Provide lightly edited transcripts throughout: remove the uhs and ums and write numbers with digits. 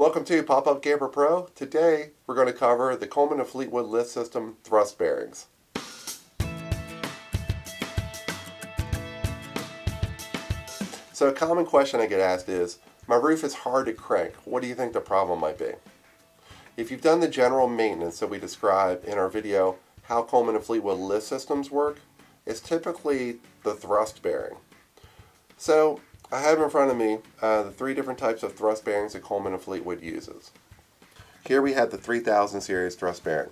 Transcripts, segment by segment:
Welcome to Pop Up Camper Pro. Today we're going to cover the Coleman and Fleetwood lift system thrust bearings. So a common question I get asked is, my roof is hard to crank. What do you think the problem might be? If you've done the general maintenance that we describe in our video, how Coleman and Fleetwood lift systems work, it's typically the thrust bearing. So I have in front of me the three different types of thrust bearings that Coleman and Fleetwood uses. Here we have the 3000 series thrust bearing.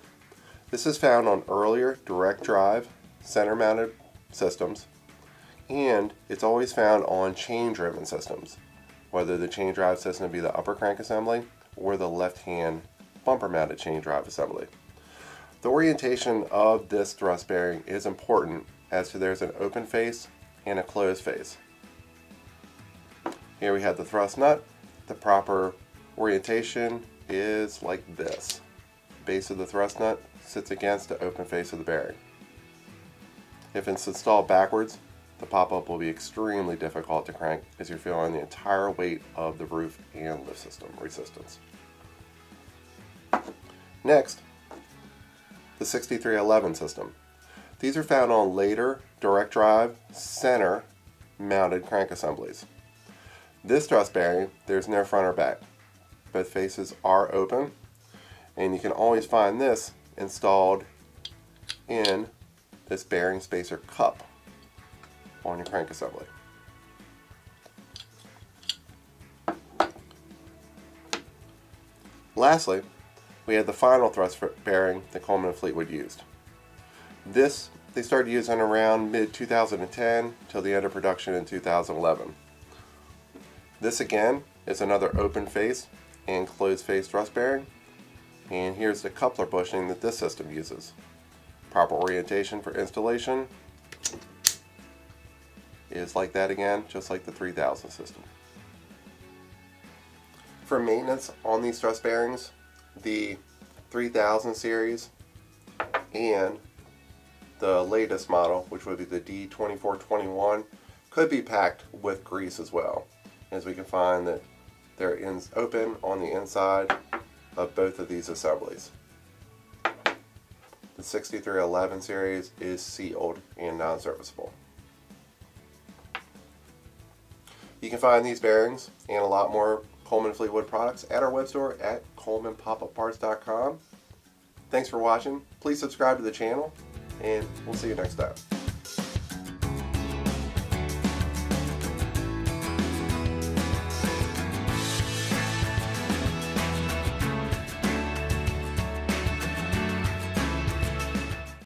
This is found on earlier direct drive, center mounted systems, and it's always found on chain driven systems, whether the chain drive system be the upper crank assembly or the left hand bumper mounted chain drive assembly. The orientation of this thrust bearing is important as to there's an open face and a closed face. Here we have the thrust nut. The proper orientation is like this. The base of the thrust nut sits against the open face of the bearing. If it's installed backwards, the pop-up will be extremely difficult to crank as you're feeling the entire weight of the roof and lift system resistance. Next, the 6311 system. These are found on later direct drive center mounted crank assemblies. This thrust bearing, there's no front or back. Both faces are open, and you can always find this installed in this bearing spacer cup on your crank assembly. Lastly, we had the final thrust bearing that Coleman and Fleetwood used. This they started using around mid-2010 till the end of production in 2011. This again is another open face and closed face thrust bearing, and here's the coupler bushing that this system uses. Proper orientation for installation is like that again, just like the 3000 system. For maintenance on these thrust bearings, the 3000 series and the latest model, which would be the D2421, could be packed with grease as well, as we can find that they're open on the inside of both of these assemblies. The 6311 series is sealed and non-serviceable. You can find these bearings and a lot more Coleman Fleetwood products at our web store at ColemanPopUpParts.com. Thanks for watching. Please subscribe to the channel, and we'll see you next time.